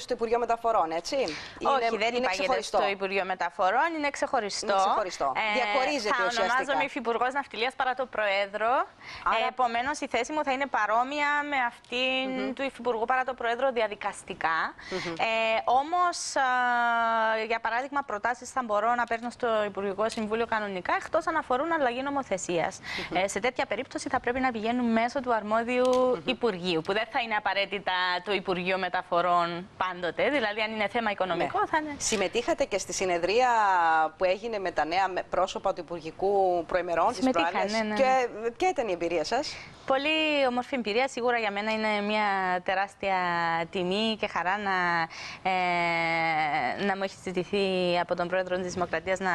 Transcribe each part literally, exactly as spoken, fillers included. στο Υπουργείο Μεταφορών, έτσι. Όχι, είναι, δεν είναι ξεχωριστό. Στο Υπουργείο Μεταφορών, είναι ξεχωριστό. Είναι ξεχωριστό. Ε, Διαχωρίζεται θα ουσιαστικά. Ονομάζομαι Υφυπουργός Ναυτιλίας παρά το Προέδρο. Άρα... Επομένως, η θέση μου θα είναι παρόμοια με αυτήν mm -hmm. του Υφυπουργού παρά το Προέδρο διαδικαστικά. Mm -hmm. ε, όμως, ε, για παράδειγμα, προτάσεις θα μπορώ να παίρνω στο Υπουργικό Συμβούλιο κανονικά, εκτός αν αφορούν αλλαγή νομοθεσίας. Mm -hmm. ε, σε τέτοια περίπτωση θα πρέπει να πηγαίνουν μέσω του αρμόδιου mm -hmm. Υπουργείου, που δεν θα είναι απαραίτητα το Υπουργείο Μεταφορών πάντοτε, δηλαδή αν είναι θέμα οικονομικό ναι. θα είναι. Συμμετείχατε και στη συνεδρία που έγινε με τα νέα πρόσωπα του Υπουργικού Προημερών της προάλλης ναι, ναι. και ποια ήταν η εμπειρία σας? Πολύ όμορφη εμπειρία, σίγουρα για μένα είναι μια τεράστια τιμή και χαρά να, ε, να μου έχει ζητηθεί από τον Πρόεδρο της Δημοκρατίας να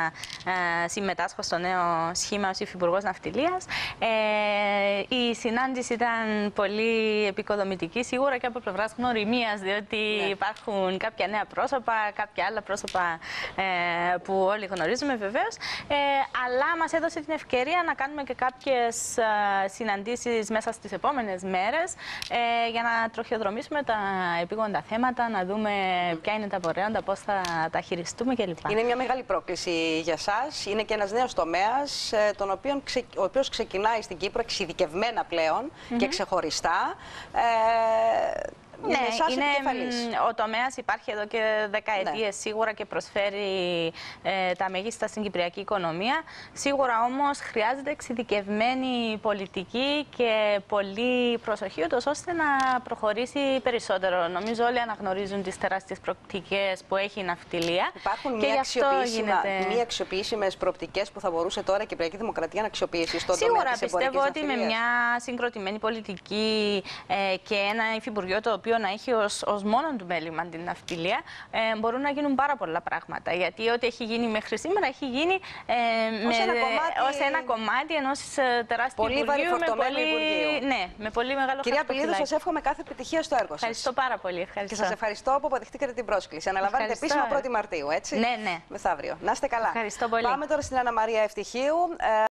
ε, συμμετάσχω στο νέο σχήμα ως Υφυπουργός Ναυτιλίας. Ε, η συνάντηση ήταν πολύ επικοδομητική σίγουρα και από πλευράς γνωριμίας, διότι ναι. υπάρχουν κάποια νέα πρόσωπα, κάποια άλλα πρόσωπα ε, που όλοι γνωρίζουμε βεβαίως, ε, αλλά μας έδωσε την ευκαιρία να κάνουμε και κάποιες συναντήσεις μέσα στις επόμενες μέρες ε, για να τροχιοδρομήσουμε τα επίγοντα θέματα, να δούμε ποια είναι τα πορέοντα, πώς θα τα χειριστούμε κλπ. Είναι μια μεγάλη πρόκληση για σας. Είναι και ένας νέος τομέας, ε, τον οποίο ξε, ο οποίος ξεκινάει στην Κύπρο εξειδικευμένα πλέον mm-hmm. και ξεχωριστά. Ε, Ναι, είναι, ο τομέας υπάρχει εδώ και δεκαετίες ναι. σίγουρα και προσφέρει ε, τα μεγίστα στην κυπριακή οικονομία. Σίγουρα όμως χρειάζεται εξειδικευμένη πολιτική και πολλή προσοχή, ούτως ώστε να προχωρήσει περισσότερο. Νομίζω όλοι αναγνωρίζουν τις τεράστιες προοπτικές που έχει η ναυτιλία. Υπάρχουν και μη αξιοποιήσιμες προοπτικές που θα μπορούσε τώρα η Κυπριακή Δημοκρατία να αξιοποιήσει στον τομέα της εμπορικής ναυτιλίας. Σίγουρα πιστεύω ότι με μια συγκροτημένη πολιτική ε, και ένα υφυπουργείο το οποίο να έχει ως, ως μόνο του μέλημα την ναυτιλία, ε, μπορούν να γίνουν πάρα πολλά πράγματα. Γιατί ό,τι έχει γίνει μέχρι σήμερα έχει γίνει ε, ως, με, ένα κομμάτι... ως ένα κομμάτι ενός τεράστιου πολύ υπουργείου, με πολύ... υπουργείου. Ναι, με πολύ μεγάλο χαρακτηρισμό. Κυρία Πελίδη, σας εύχομαι κάθε επιτυχία στο έργο σας. Ευχαριστώ πάρα πολύ. Ευχαριστώ. Και σας ευχαριστώ που αποδεχτήκατε την πρόσκληση. Αναλαμβάνετε επίσημα πρώτη Μαρτίου, έτσι. Ναι, ναι. Μεθαύριο. Να είστε καλά. Ευχαριστώ πολύ. Πάμε τώρα στην Ανά Μαρία Ευτυχίου.